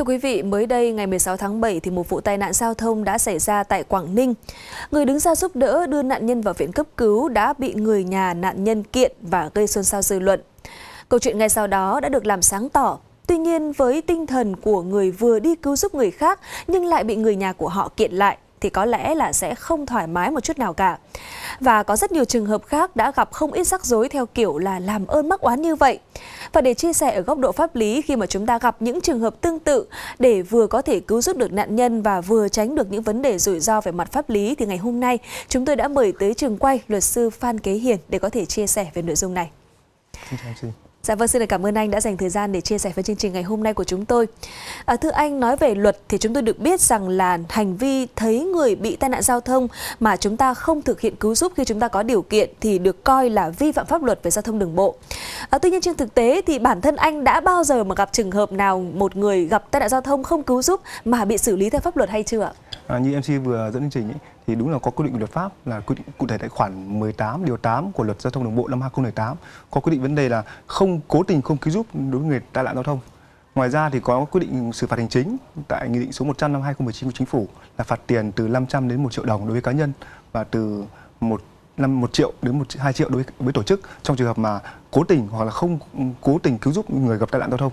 Thưa quý vị, mới đây ngày 16 tháng 7 thì một vụ tai nạn giao thông đã xảy ra tại Quảng Ninh. Người đứng ra giúp đỡ đưa nạn nhân vào viện cấp cứu đã bị người nhà nạn nhân kiện và gây xôn xao dư luận. Câu chuyện ngay sau đó đã được làm sáng tỏ. Tuy nhiên, với tinh thần của người vừa đi cứu giúp người khác nhưng lại bị người nhà của họ kiện lại thì có lẽ là sẽ không thoải mái một chút nào cả. Và có rất nhiều trường hợp khác đã gặp không ít rắc rối theo kiểu là làm ơn mắc oán như vậy. Và để chia sẻ ở góc độ pháp lý khi mà chúng ta gặp những trường hợp tương tự để vừa có thể cứu giúp được nạn nhân và vừa tránh được những vấn đề rủi ro về mặt pháp lý thì ngày hôm nay chúng tôi đã mời tới trường quay luật sư Phan Kế Hiền để có thể chia sẻ về nội dung này. Dạ vâng, xin cảm ơn anh đã dành thời gian để chia sẻ với chương trình ngày hôm nay của chúng tôi. Thưa anh, nói về luật thì chúng tôi được biết rằng là hành vi thấy người bị tai nạn giao thông mà chúng ta không thực hiện cứu giúp khi chúng ta có điều kiện thì được coi là vi phạm pháp luật về giao thông đường bộ. Tuy nhiên trên thực tế thì bản thân anh đã bao giờ mà gặp trường hợp nào một người gặp tai nạn giao thông không cứu giúp mà bị xử lý theo pháp luật hay chưa ạ? Như MC vừa dẫn chương trình thì đúng là có quy định của luật pháp là quy định cụ thể tại khoản 18 điều 8 của luật giao thông đường bộ năm 2008 có quy định vấn đề là không cố tình không cứu giúp đối với người tai nạn giao thông. Ngoài ra thì có quy định xử phạt hành chính tại nghị định số 100 năm 2019 của chính phủ là phạt tiền từ 500 đến 1 triệu đồng đối với cá nhân và từ 1 triệu đến 2 triệu đối với tổ chức trong trường hợp mà cố tình hoặc là không cố tình cứu giúp người gặp tai nạn giao thông.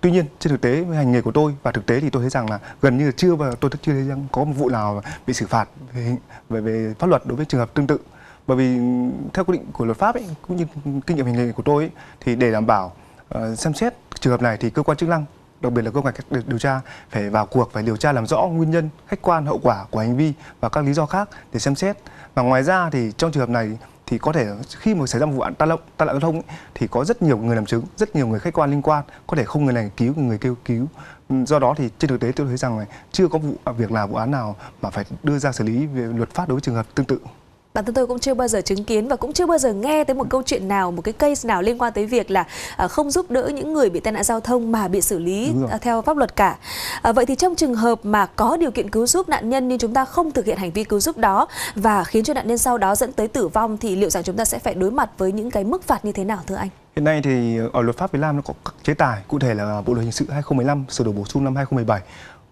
Tuy nhiên trên thực tế với hành nghề của tôi và thực tế thì tôi thấy rằng là gần như là tôi chưa thấy rằng có một vụ nào bị xử phạt về pháp luật đối với trường hợp tương tự. Bởi vì theo quy định của luật pháp ấy, cũng như kinh nghiệm hành nghề của tôi ấy, thì để đảm bảo xem xét trường hợp này thì cơ quan chức năng, đặc biệt là cơ quan điều tra phải vào cuộc, phải điều tra làm rõ nguyên nhân, khách quan, hậu quả của hành vi và các lý do khác để xem xét. Và ngoài ra thì trong trường hợp này thì có thể khi mà xảy ra một vụ án tai nạn giao thông ấy, thì có rất nhiều người làm chứng, rất nhiều người khách quan liên quan, có thể không người này cứu người kêu cứu. Do đó thì trên thực tế tôi thấy rằng là chưa có vụ án nào mà phải đưa ra xử lý về luật pháp đối với trường hợp tương tự. Bản thân tôi cũng chưa bao giờ chứng kiến và cũng chưa bao giờ nghe tới một câu chuyện nào, một cái case nào liên quan tới việc là không giúp đỡ những người bị tai nạn giao thông mà bị xử lý theo pháp luật cả. Vậy thì trong trường hợp mà có điều kiện cứu giúp nạn nhân nhưng chúng ta không thực hiện hành vi cứu giúp đó và khiến cho nạn nhân sau đó dẫn tới tử vong thì liệu rằng chúng ta sẽ phải đối mặt với những cái mức phạt như thế nào thưa anh? Hiện nay thì ở luật pháp Việt Nam nó có các chế tài, cụ thể là Bộ luật hình sự 2015 sửa đổi bổ sung năm 2017.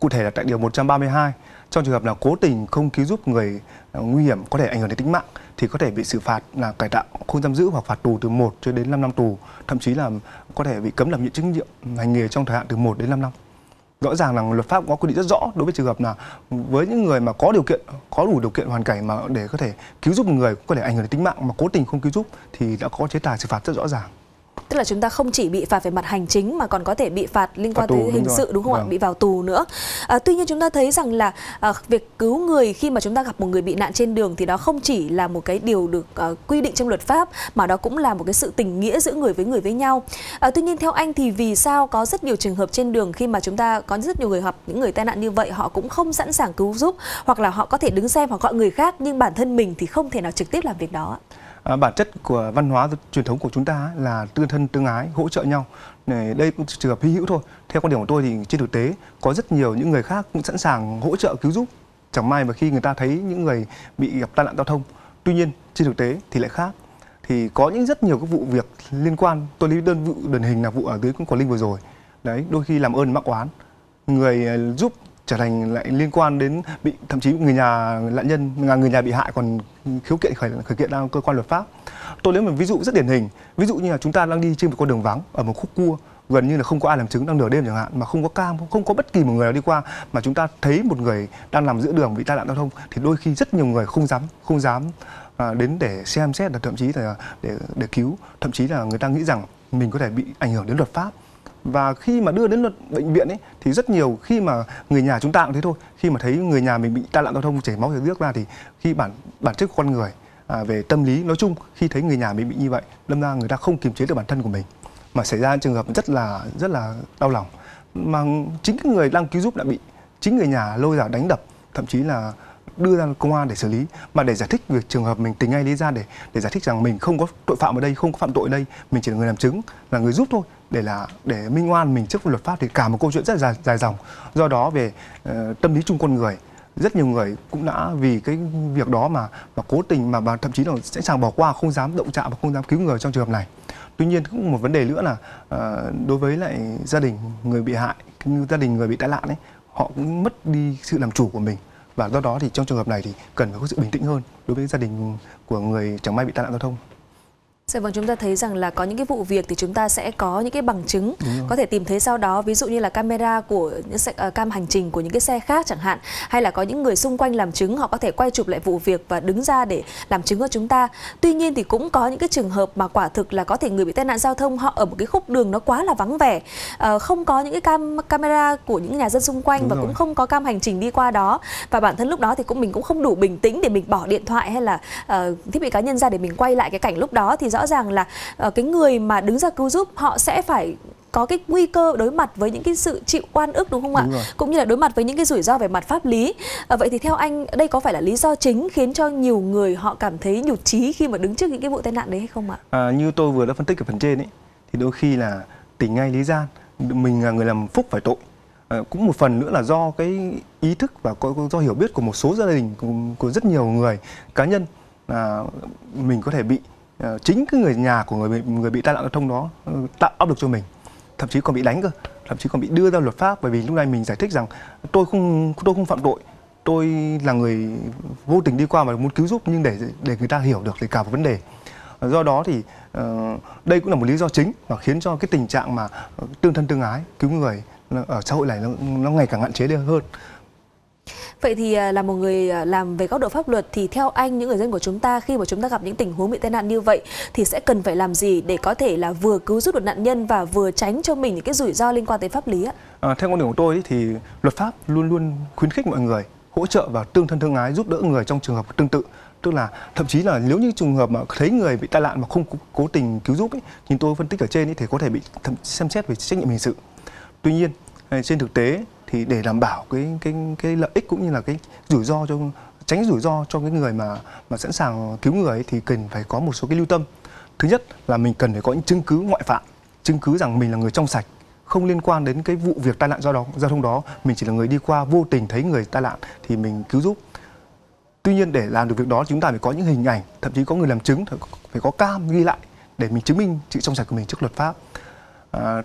Cụ thể là tại điều 132, trong trường hợp là cố tình không cứu giúp người nguy hiểm có thể ảnh hưởng đến tính mạng thì có thể bị xử phạt là cải tạo không giam giữ hoặc phạt tù từ 1 cho đến 5 năm tù, thậm chí là có thể bị cấm đảm nhiệm chức nhiệm hành nghề trong thời hạn từ 1 đến 5 năm. Rõ ràng là luật pháp có quy định rất rõ đối với trường hợp là với những người mà có điều kiện, có đủ điều kiện hoàn cảnh mà để có thể cứu giúp người có thể ảnh hưởng đến tính mạng mà cố tình không cứu giúp thì đã có chế tài xử phạt rất rõ ràng. Tức là chúng ta không chỉ bị phạt về mặt hành chính mà còn có thể bị phạt liên quan tới hình sự đúng không ạ? Bị vào tù nữa. Tuy nhiên chúng ta thấy rằng là việc cứu người khi mà chúng ta gặp một người bị nạn trên đường thì đó không chỉ là một cái điều được quy định trong luật pháp mà đó cũng là một cái sự tình nghĩa giữa người với nhau. Tuy nhiên theo anh thì vì sao có rất nhiều trường hợp trên đường khi mà chúng ta có rất nhiều người gặp những người tai nạn như vậy họ cũng không sẵn sàng cứu giúp hoặc là họ có thể đứng xem hoặc gọi người khác nhưng bản thân mình thì không thể nào trực tiếp làm việc đó? Bản chất của văn hóa truyền thống của chúng ta là tương thân tương ái, hỗ trợ nhau. Đây cũng trường hợp hy hữu thôi. Theo quan điểm của tôi thì trên thực tế có rất nhiều những người khác cũng sẵn sàng hỗ trợ cứu giúp. Chẳng may mà khi người ta thấy những người bị gặp tai nạn giao thông. Tuy nhiên trên thực tế thì lại khác. Thì có rất nhiều các vụ việc liên quan. Tôi lấy đơn vụ điển hình là vụ ở dưới Quảng Ninh vừa rồi. Đấy, đôi khi làm ơn mắc oán, người giúp trở thành lại liên quan đến bị, thậm chí người nhà nạn nhân, người nhà bị hại còn khiếu kiện khởi kiện ra cơ quan luật pháp. Tôi lấy một ví dụ rất điển hình, ví dụ như là chúng ta đang đi trên một con đường vắng ở một khúc cua, gần như là không có ai làm chứng, đang nửa đêm chẳng hạn mà không có cam, không có bất kỳ một người nào đi qua mà chúng ta thấy một người đang nằm giữa đường bị tai nạn giao thông thì đôi khi rất nhiều người không dám đến để xem xét, thậm chí là để cứu, thậm chí là người ta nghĩ rằng mình có thể bị ảnh hưởng đến luật pháp. Và khi mà đưa đến bệnh viện ấy thì rất nhiều khi mà người nhà chúng ta cũng thế thôi, khi mà thấy người nhà mình bị tai nạn giao thông chảy máu chảy nước ra thì khi bản chất của con người về tâm lý nói chung khi thấy người nhà mình bị như vậy, đâm ra người ta không kiềm chế được bản thân của mình mà xảy ra trường hợp rất là đau lòng, mà chính cái người đang cứu giúp đã bị chính người nhà lôi ra đánh đập, thậm chí là đưa ra công an để xử lý, mà để giải thích việc trường hợp mình tình ngay lý ra để giải thích rằng mình không có tội phạm ở đây, không có phạm tội ở đây, mình chỉ là người làm chứng, là người giúp thôi, để minh oan mình trước luật pháp thì cả một câu chuyện rất dài dòng. Do đó về tâm lý chung con người rất nhiều người cũng đã vì cái việc đó mà cố tình mà thậm chí là sẵn sàng bỏ qua, không dám động chạm và không dám cứu người trong trường hợp này. Tuy nhiên cũng một vấn đề nữa là đối với lại gia đình người bị hại, như gia đình người bị tai nạn ấy, họ cũng mất đi sự làm chủ của mình. Và do đó thì trong trường hợp này thì cần phải có sự bình tĩnh hơn đối với gia đình của người chẳng may bị tai nạn giao thông. Dạ vâng, chúng ta thấy rằng là có những cái vụ việc thì chúng ta sẽ có những cái bằng chứng có thể tìm thấy sau đó, ví dụ như là camera của những cam hành trình của những cái xe khác chẳng hạn, hay là có những người xung quanh làm chứng, họ có thể quay chụp lại vụ việc và đứng ra để làm chứng cho chúng ta. Tuy nhiên thì cũng có những cái trường hợp mà quả thực là có thể người bị tai nạn giao thông họ ở một cái khúc đường nó quá là vắng vẻ, không có những cái camera của những nhà dân xung quanh, và cũng không có cam hành trình đi qua đó, và bản thân lúc đó thì mình cũng không đủ bình tĩnh để mình bỏ điện thoại hay là thiết bị cá nhân ra để mình quay lại cái cảnh lúc đó, thì rõ ràng là cái người mà đứng ra cứu giúp họ sẽ phải có cái nguy cơ đối mặt với những cái sự chịu oan ức, đúng không ạ? Cũng như là đối mặt với những cái rủi ro về mặt pháp lý. Vậy thì theo anh, đây có phải là lý do chính khiến cho nhiều người họ cảm thấy nhụt chí khi mà đứng trước những cái vụ tai nạn đấy hay không ạ? Như tôi vừa đã phân tích ở phần trên ấy, thì đôi khi là tỉnh ngay lý gian, mình là người làm phúc phải tội. Cũng một phần nữa là do cái ý thức và do hiểu biết của một số gia đình, của rất nhiều người, cá nhân, mình có thể bị chính cái người nhà của người bị tai nạn giao thông đó tạo áp lực cho mình, thậm chí còn bị đánh cơ, thậm chí còn bị đưa ra luật pháp, bởi vì lúc này mình giải thích rằng tôi không phạm tội, tôi là người vô tình đi qua mà muốn cứu giúp, nhưng để người ta hiểu được thì cả một vấn đề. Do đó thì đây cũng là một lý do chính mà khiến cho cái tình trạng mà tương thân tương ái cứu người ở xã hội này nó ngày càng hạn chế hơn. Vậy thì là một người làm về góc độ pháp luật thì theo anh, những người dân của chúng ta khi mà chúng ta gặp những tình huống bị tai nạn như vậy thì sẽ cần phải làm gì để có thể là vừa cứu giúp được nạn nhân và vừa tránh cho mình những cái rủi ro liên quan tới pháp lý ạ? Theo quan điểm của tôi thì luật pháp luôn luôn khuyến khích mọi người hỗ trợ và tương thân tương ái, giúp đỡ người trong trường hợp tương tự. Tức là thậm chí là nếu như trường hợp mà thấy người bị tai nạn mà không cố tình cứu giúp ấy, thì tôi phân tích ở trên ấy, thì có thể bị xem xét về trách nhiệm hình sự. Tuy nhiên trên thực tế thì để đảm bảo cái lợi ích cũng như là cái rủi ro, tránh rủi ro cho cái người mà sẵn sàng cứu người ấy, thì cần phải có một số cái lưu tâm. Thứ nhất là mình cần phải có những chứng cứ ngoại phạm, chứng cứ rằng mình là người trong sạch, không liên quan đến cái vụ việc tai nạn giao thông đó, mình chỉ là người đi qua vô tình thấy người tai nạn thì mình cứu giúp. Tuy nhiên để làm được việc đó chúng ta phải có những hình ảnh, thậm chí có người làm chứng, phải có cam ghi lại để mình chứng minh sự trong sạch của mình trước luật pháp.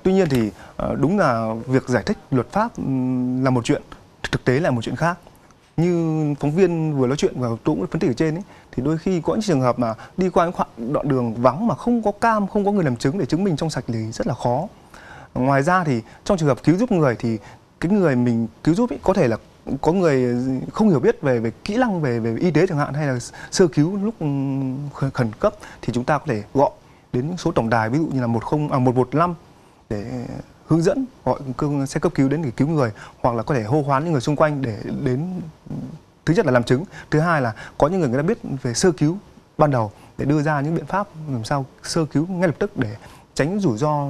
Tuy nhiên thì đúng là việc giải thích luật pháp là một chuyện, thực tế là một chuyện khác. Như phóng viên vừa nói chuyện và tôi cũng phân tích ở trên ấy, thì đôi khi có những trường hợp mà đi qua những đoạn đường vắng mà không có cam, không có người làm chứng để chứng minh trong sạch thì rất là khó. Ngoài ra thì trong trường hợp cứu giúp người thì cái người mình cứu giúp ấy, có thể là có người không hiểu biết về kỹ năng về y tế chẳng hạn, hay là sơ cứu lúc khẩn cấp, thì chúng ta có thể gọi đến những số tổng đài ví dụ như là 115 để hướng dẫn gọi xe cấp cứu đến để cứu người, hoặc là có thể hô hoán những người xung quanh để đến, thứ nhất là làm chứng, thứ hai là có những người đã biết về sơ cứu ban đầu để đưa ra những biện pháp làm sao sơ cứu ngay lập tức để tránh rủi ro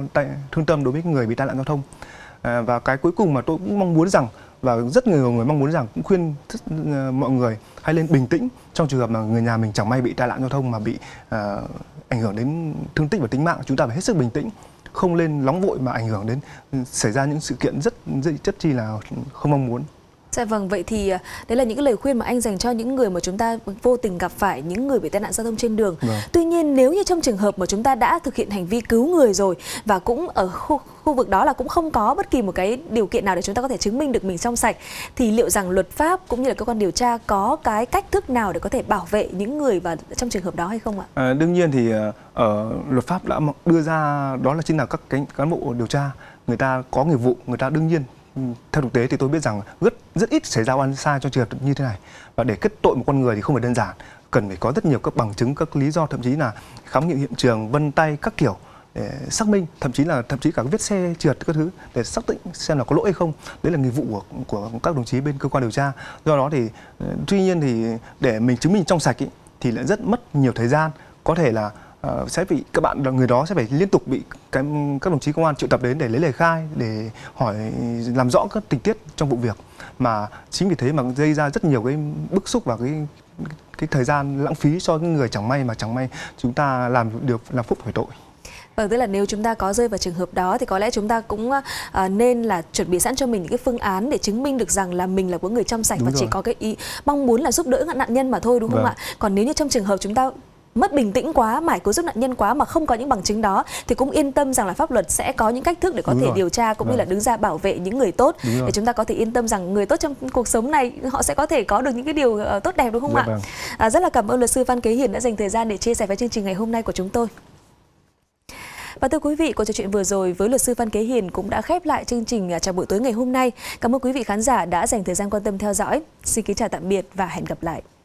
thương tâm đối với người bị tai nạn giao thông. Và cái cuối cùng mà tôi cũng mong muốn rằng, và rất nhiều người mong muốn rằng, cũng khuyên mọi người hãy lên bình tĩnh trong trường hợp mà người nhà mình chẳng may bị tai nạn giao thông mà bị ảnh hưởng đến thương tích và tính mạng. Chúng ta phải hết sức bình tĩnh, không lên nóng vội mà ảnh hưởng đến xảy ra những sự kiện rất chi là không mong muốn. Dạ vâng, vậy thì đấy là những cái lời khuyên mà anh dành cho những người mà chúng ta vô tình gặp phải, những người bị tai nạn giao thông trên đường. Tuy nhiên nếu như trong trường hợp mà chúng ta đã thực hiện hành vi cứu người rồi và cũng ở khu vực đó là cũng không có bất kỳ một cái điều kiện nào để chúng ta có thể chứng minh được mình trong sạch, thì liệu rằng luật pháp cũng như là cơ quan điều tra có cái cách thức nào để có thể bảo vệ những người và trong trường hợp đó hay không ạ? Đương nhiên thì ở luật pháp đã đưa ra đó là chính là các cán bộ điều tra, người ta có nghiệp vụ, người ta đương nhiên. Theo thực tế thì tôi biết rằng rất ít xảy ra oan sai cho trường hợp như thế này. Và để kết tội một con người thì không phải đơn giản, cần phải có rất nhiều các bằng chứng, các lý do, thậm chí là khám nghiệm hiện trường, vân tay các kiểu để xác minh, thậm chí cả vết xe trượt các thứ để xác định xem là có lỗi hay không. Đấy là nghiệp vụ của các đồng chí bên cơ quan điều tra. Do đó thì tuy nhiên thì để mình chứng minh trong sạch ý, thì lại rất mất nhiều thời gian, có thể là sẽ bị người đó sẽ phải liên tục bị các đồng chí công an triệu tập đến để lấy lời khai, để hỏi làm rõ các tình tiết trong vụ việc, mà chính vì thế mà gây ra rất nhiều cái bức xúc và cái thời gian lãng phí cho những người chẳng may chúng ta làm phúc phải tội. Vâng, tức là nếu chúng ta có rơi vào trường hợp đó thì có lẽ chúng ta cũng nên là chuẩn bị sẵn cho mình những cái phương án để chứng minh được rằng là mình là của người trong sạch, đúng và rồi. Chỉ có cái ý mong muốn là giúp đỡ nạn nhân mà thôi, đúng không ạ? Còn nếu như trong trường hợp chúng ta mất bình tĩnh quá, mải cố giúp nạn nhân quá mà không có những bằng chứng đó thì cũng yên tâm rằng là pháp luật sẽ có những cách thức để có thể điều tra cũng như là đứng ra bảo vệ những người tốt, để chúng ta có thể yên tâm rằng người tốt trong cuộc sống này họ sẽ có thể có được những cái điều tốt đẹp, đúng không ạ? Rất là cảm ơn luật sư Phan Kế Hiền đã dành thời gian để chia sẻ với chương trình ngày hôm nay của chúng tôi. Và thưa quý vị, cuộc trò chuyện vừa rồi với luật sư Phan Kế Hiền cũng đã khép lại chương trình Chào buổi tối ngày hôm nay. Cảm ơn quý vị khán giả đã dành thời gian quan tâm theo dõi. Xin kính chào tạm biệt và hẹn gặp lại.